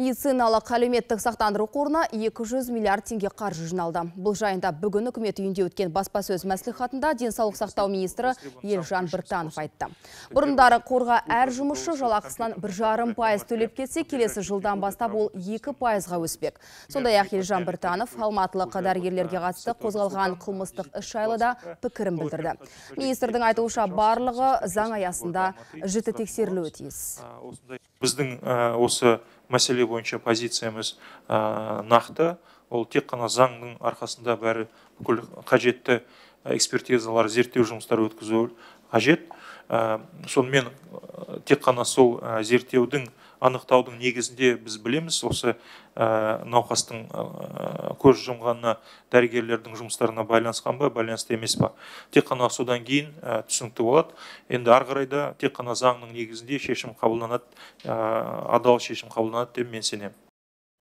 Медициналық әлеуметтік сақтандыру қорына 200 миллиард теңге қаржы жиналды. Бұл жайында бүгін үкімет үйінде өткен баспасөз мәслихатында денсаулық сақтау министрі Елжан Біртанов айтты. Бұрындары қорға әр жұмысшы жалақысынан 1,5% төлеп кетсе, келесі жылдан бастап ол 2%-ға өспек. Сондай-ақ Елжан Біртанов алматылық дәрігерлерге қатысты қозғалған қылмыстық іс жайлы да пікірін білдірді. Министрдің айтуынша барлығы заң аясында жіті тексерілуі тиіс. Біздің осы мәселе бойынша позициямыз нақты, ол тек қана заңның арқасында бәрі бүкіл қажетті экспертизалар, зерттеу жұмыстары өткізу қажет. Сонымен тек қана сол зерттеудің, анықтаудың негізінде біз білеміз, осы науқастың көз жұмғанына, дәрігерлердің жұмыстарына байланысқан ба, байланысты емес па. Тек қана содан кейін түсінікті болады. Енді ары қарайда тек қана заңның негізінде шешім қабылданады, адал шешім қабылданады деп мен сенемін.